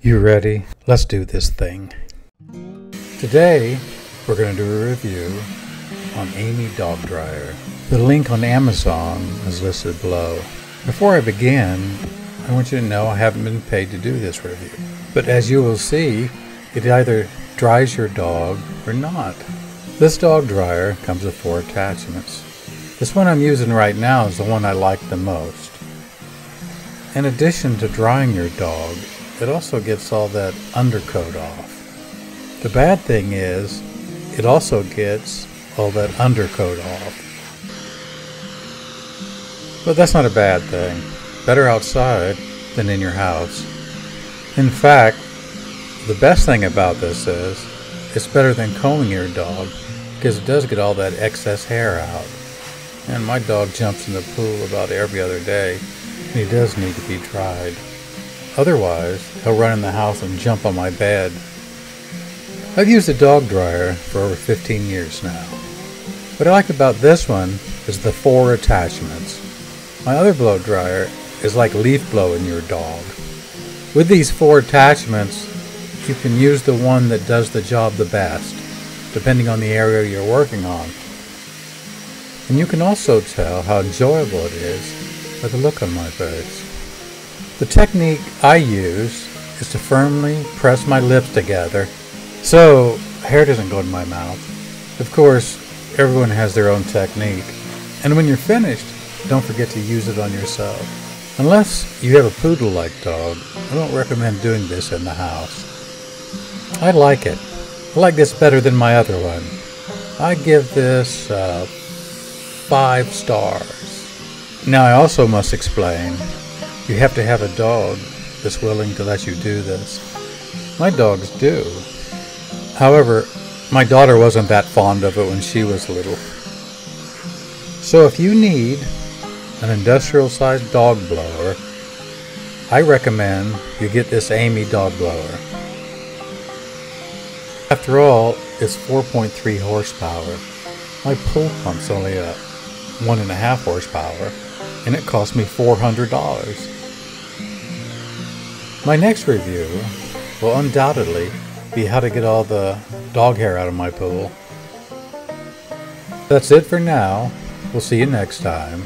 You ready? Let's do this thing. Today, we're going to do a review on Aiiymee Dog Dryer. The link on Amazon is listed below. Before I begin, I want you to know I haven't been paid to do this review. But as you will see, it either dries your dog or not. This dog dryer comes with 4 attachments. This one I'm using right now is the one I like the most. In addition to drying your dog, it also gets all that undercoat off. The bad thing is, it also gets all that undercoat off. But that's not a bad thing. Better outside than in your house. In fact, the best thing about this is, it's better than combing your dog because it does get all that excess hair out. And my dog jumps in the pool about every other day, and he does need to be dried. Otherwise, he'll run in the house and jump on my bed. I've used a dog dryer for over 15 years now. What I like about this one is the 4 attachments. My other blow dryer is like leaf blowing your dog. With these 4 attachments, you can use the one that does the job the best, depending on the area you're working on. And you can also tell how enjoyable it is by the look on my face. The technique I use is to firmly press my lips together so hair doesn't go in my mouth. Of course, everyone has their own technique. And when you're finished, don't forget to use it on yourself. Unless you have a poodle-like dog, I don't recommend doing this in the house. I like it. I like this better than my other one. I give this 5 stars. Now I also must explain, you have to have a dog that's willing to let you do this. My dogs do. However, my daughter wasn't that fond of it when she was little. So if you need an industrial-sized dog blower, I recommend you get this Aiiymee dog blower. After all, it's 4.3 horsepower. My pool pump's only a 1.5 horsepower, and it cost me $400. My next review will undoubtedly be how to get all the dog hair out of my pool. That's it for now. We'll see you next time.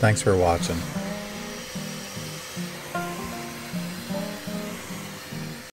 Thanks for watching.